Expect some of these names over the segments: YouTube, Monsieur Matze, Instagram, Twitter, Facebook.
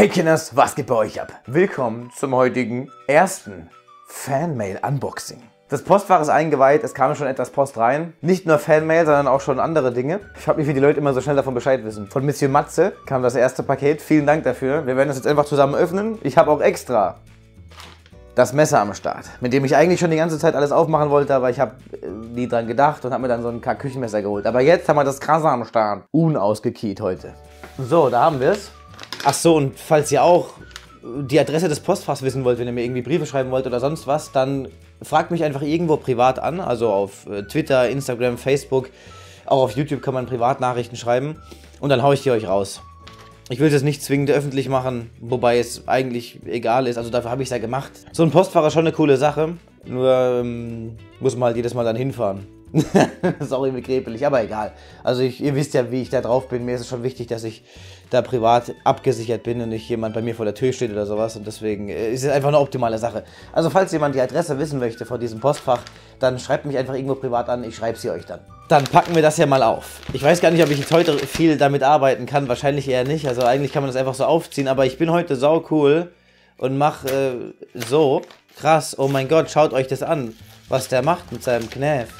Hey Kinders, was geht bei euch ab? Willkommen zum heutigen ersten Fanmail-Unboxing. Das Postfach ist eingeweiht, es kam schon etwas Post rein. Nicht nur Fanmail, sondern auch schon andere Dinge. Ich frage mich, wie die Leute immer so schnell davon Bescheid wissen. Von Monsieur Matze kam das erste Paket, vielen Dank dafür. Wir werden das jetzt einfach zusammen öffnen. Ich habe auch extra das Messer am Start, mit dem ich eigentlich schon die ganze Zeit alles aufmachen wollte, aber ich habe nie dran gedacht und habe mir dann so ein Küchenmesser geholt. Aber jetzt haben wir das Krasse am Start. Unausgekiet heute. So, da haben wir es. Ach so, und falls ihr auch die Adresse des Postfachs wissen wollt, wenn ihr mir irgendwie Briefe schreiben wollt oder sonst was, dann fragt mich einfach irgendwo privat an, also auf Twitter, Instagram, Facebook, auch auf YouTube kann man Privatnachrichten schreiben und dann haue ich die euch raus. Ich will das nicht zwingend öffentlich machen, wobei es eigentlich egal ist, also dafür habe ich es ja gemacht. So ein Postfach ist schon eine coole Sache, nur muss man halt jedes Mal dann hinfahren. Das ist auch irgendwie krepelig, aber egal. Also ihr wisst ja, wie ich da drauf bin. Mir ist es schon wichtig, dass ich da privat abgesichert bin und nicht jemand bei mir vor der Tür steht oder sowas. Und deswegen ist es einfach eine optimale Sache. Also falls jemand die Adresse wissen möchte von diesem Postfach, dann schreibt mich einfach irgendwo privat an. Ich schreibe sie euch dann. Dann packen wir das ja mal auf. Ich weiß gar nicht, ob ich jetzt heute viel damit arbeiten kann. Wahrscheinlich eher nicht. Also eigentlich kann man das einfach so aufziehen. Aber ich bin heute sau cool und mache so. Krass, oh mein Gott, schaut euch das an, was der macht mit seinem Knäf.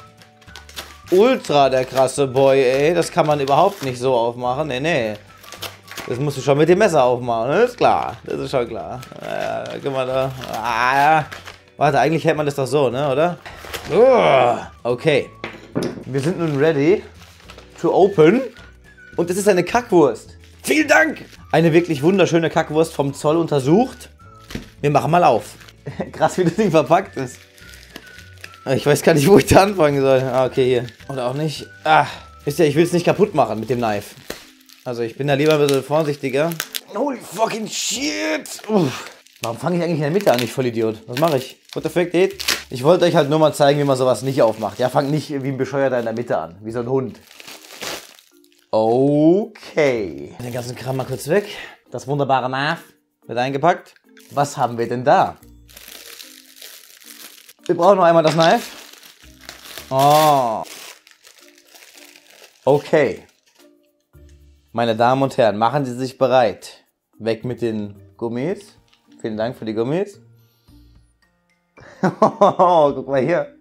Ultra der krasse Boy, ey. Das kann man überhaupt nicht so aufmachen. Nee, nee. Das musst du schon mit dem Messer aufmachen. Das ist klar. Das ist schon klar. Ja, guck mal da. Ah, ja. Warte, eigentlich hält man das doch so, ne, oder? Okay. Wir sind nun ready to open. Und es ist eine Kackwurst. Vielen Dank! Eine wirklich wunderschöne Kackwurst vom Zoll untersucht. Wir machen mal auf. Krass, wie das Ding verpackt ist. Ich weiß gar nicht, wo ich da anfangen soll. Ah, okay, hier. Oder auch nicht. Ah, wisst ihr, ich will es nicht kaputt machen mit dem Knife. Also ich bin da lieber ein bisschen vorsichtiger. Holy fucking shit! Uff. Warum fange ich eigentlich in der Mitte an? Ich Vollidiot. Was mache ich? What the fuck, dude? Ich wollte euch halt nur mal zeigen, wie man sowas nicht aufmacht. Ja, fangt nicht wie ein Bescheuerter in der Mitte an. Wie so ein Hund. Okay. Den ganzen Kram mal kurz weg. Das wunderbare Knife wird eingepackt. Was haben wir denn da? Wir brauchen noch einmal das Knife. Oh. Okay. Meine Damen und Herren, machen Sie sich bereit. Weg mit den Gummis. Vielen Dank für die Gummis. Oh, guck mal hier.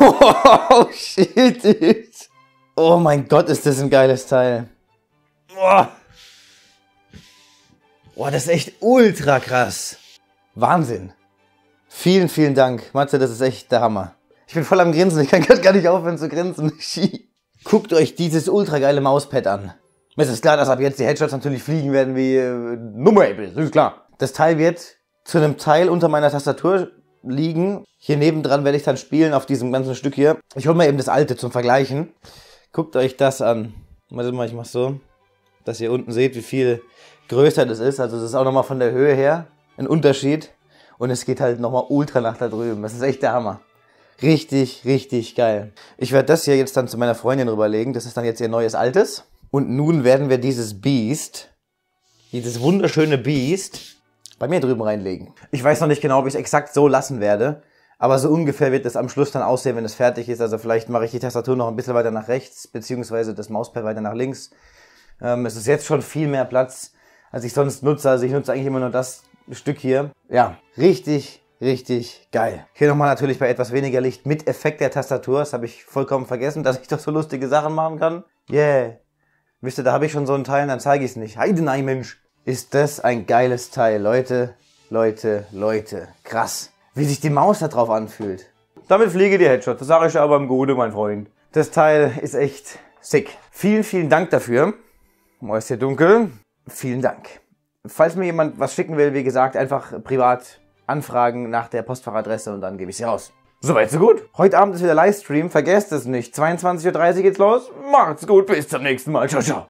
Oh, shit. Oh mein Gott, ist das ein geiles Teil. Oh. Boah, das ist echt ultra krass. Wahnsinn. Vielen, vielen Dank. Matze, das ist echt der Hammer. Ich bin voll am Grinsen. Ich kann gerade gar nicht aufhören zu grinsen. Guckt euch dieses ultra geile Mauspad an. Mir ist klar, dass ab jetzt die Headshots natürlich fliegen werden wie Nummer-Apples. Das ist klar. Das Teil wird zu einem Teil unter meiner Tastatur liegen. Hier nebendran werde ich dann spielen auf diesem ganzen Stück hier. Ich hole mir eben das alte zum Vergleichen. Guckt euch das an. Warte mal, ich mach's so, dass ihr unten seht, wie viel größer das ist, also das ist auch nochmal von der Höhe her ein Unterschied und es geht halt nochmal ultra nach da drüben, das ist echt der Hammer. Richtig, richtig geil. Ich werde das hier jetzt dann zu meiner Freundin rüberlegen, das ist dann jetzt ihr neues Altes und nun werden wir dieses Biest, dieses wunderschöne Biest bei mir drüben reinlegen. Ich weiß noch nicht genau, ob ich es exakt so lassen werde, aber so ungefähr wird es am Schluss dann aussehen, wenn es fertig ist, also vielleicht mache ich die Tastatur noch ein bisschen weiter nach rechts, beziehungsweise das Mauspad weiter nach links. Es ist jetzt schon viel mehr Platz, als ich sonst nutze. Also ich nutze eigentlich immer nur das Stück hier. Ja, richtig, richtig geil. Hier nochmal natürlich bei etwas weniger Licht mit Effekt der Tastatur. Das habe ich vollkommen vergessen, dass ich doch so lustige Sachen machen kann. Yeah. Wisst ihr, da habe ich schon so einen Teil, dann zeige ich es nicht. Heidenei, Mensch. Ist das ein geiles Teil. Leute, Leute, Leute. Krass, wie sich die Maus da drauf anfühlt. Damit fliege die Headshot. Das sage ich aber im Gute, mein Freund. Das Teil ist echt sick. Vielen, vielen Dank dafür. Mal ist hier dunkel. Vielen Dank. Falls mir jemand was schicken will, wie gesagt, einfach privat anfragen nach der Postfachadresse und dann gebe ich sie raus. Soweit, so gut. Heute Abend ist wieder Livestream, vergesst es nicht. 22:30 Uhr geht's los. Macht's gut, bis zum nächsten Mal. Ciao, ciao.